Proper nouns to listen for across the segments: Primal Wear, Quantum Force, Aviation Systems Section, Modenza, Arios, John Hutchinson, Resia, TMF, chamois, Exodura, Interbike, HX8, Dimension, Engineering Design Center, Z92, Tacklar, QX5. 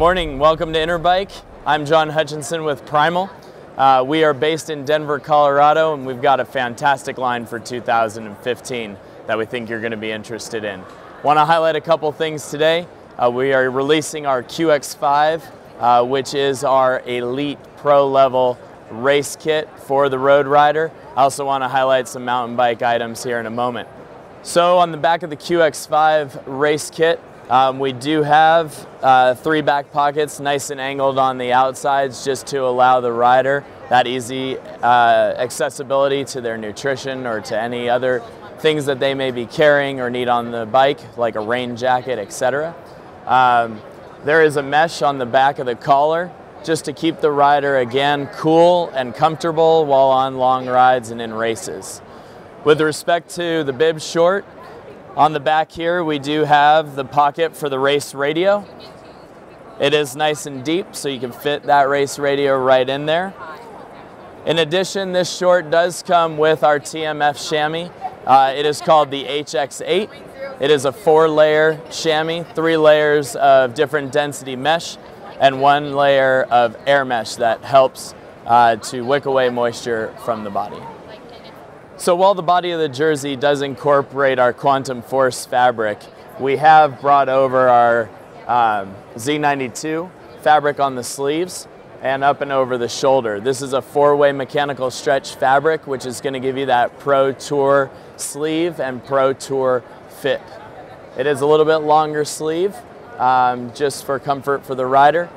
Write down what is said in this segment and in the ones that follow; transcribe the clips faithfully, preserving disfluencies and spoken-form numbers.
Morning, welcome to Interbike. I'm John Hutchinson with Primal. Uh, we are based in Denver, Colorado, and we've got a fantastic line for two thousand fifteen that we think you're going to be interested in. Want to highlight a couple things today. Uh, we are releasing our Q X five, uh, which is our elite pro level race kit for the road rider. I also want to highlight some mountain bike items here in a moment. So on the back of the Q X five race kit, Um, we do have uh, three back pockets, nice and angled on the outsides, just to allow the rider that easy uh, accessibility to their nutrition or to any other things that they may be carrying or need on the bike, like a rain jacket, et cetera. Um, there is a mesh on the back of the collar, just to keep the rider, again, cool and comfortable while on long rides and in races. With respect to the bib short, on the back here, we do have the pocket for the race radio. It is nice and deep, so you can fit that race radio right in there. In addition, this short does come with our T M F chamois. Uh, it is called the H X eight. It is a four-layer chamois, three layers of different density mesh, and one layer of air mesh that helps uh, to wick away moisture from the body. So while the body of the jersey does incorporate our Quantum Force fabric, we have brought over our um, Z ninety-two fabric on the sleeves and up and over the shoulder. This is a four-way mechanical stretch fabric, which is going to give you that Pro Tour sleeve and Pro Tour fit. It is a little bit longer sleeve, um, just for comfort for the rider.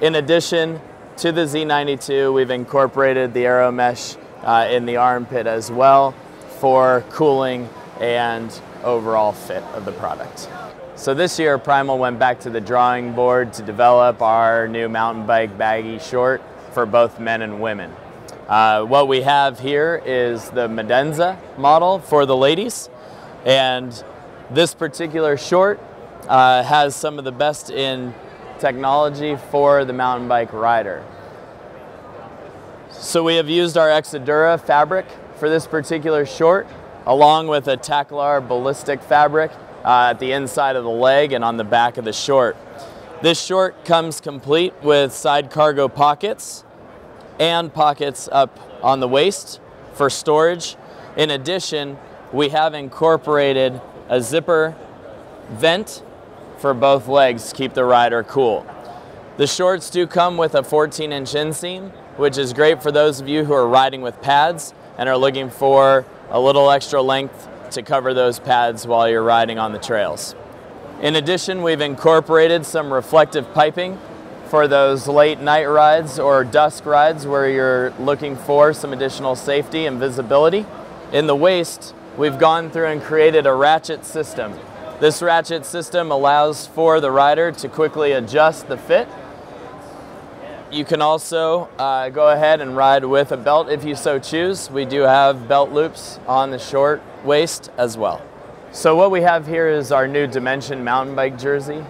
In addition to the Z ninety-two, we've incorporated the aero mesh Uh, in the armpit as well for cooling and overall fit of the product. So this year Primal went back to the drawing board to develop our new mountain bike baggy short for both men and women. Uh, what we have here is the Modenza model for the ladies, and this particular short uh, has some of the best in technology for the mountain bike rider. So we have used our Exodura fabric for this particular short, along with a Tacklar ballistic fabric uh, at the inside of the leg and on the back of the short. This short comes complete with side cargo pockets and pockets up on the waist for storage. In addition, we have incorporated a zipper vent for both legs to keep the rider cool. The shorts do come with a fourteen inch inseam, which is great for those of you who are riding with pads and are looking for a little extra length to cover those pads while you're riding on the trails. In addition, we've incorporated some reflective piping for those late night rides or dusk rides where you're looking for some additional safety and visibility. In the waist, we've gone through and created a ratchet system. This ratchet system allows for the rider to quickly adjust the fit. You can also uh, go ahead and ride with a belt if you so choose. We do have belt loops on the short waist as well. So what we have here is our new Dimension mountain bike jersey.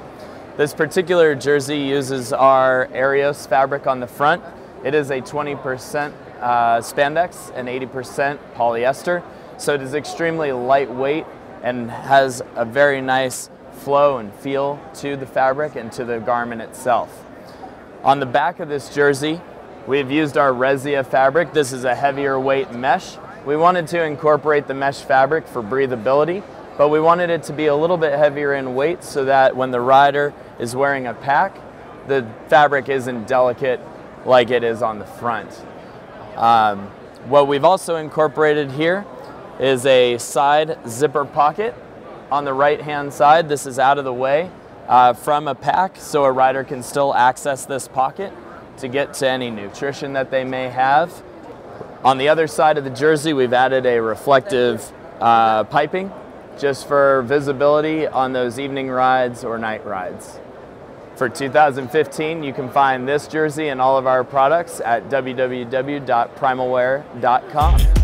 This particular jersey uses our Arios fabric on the front. It is a twenty percent uh, spandex and eighty percent polyester. So it is extremely lightweight and has a very nice flow and feel to the fabric and to the garment itself. On the back of this jersey, we've used our Resia fabric. This is a heavier weight mesh. We wanted to incorporate the mesh fabric for breathability, but we wanted it to be a little bit heavier in weight so that when the rider is wearing a pack, the fabric isn't delicate like it is on the front. Um, what we've also incorporated here is a side zipper pocket on the right-hand side. This is out of the way Uh, from a pack, so a rider can still access this pocket to get to any nutrition that they may have. On the other side of the jersey, we've added a reflective uh, piping just for visibility on those evening rides or night rides. For two thousand fifteen, you can find this jersey and all of our products at w w w dot primal wear dot com.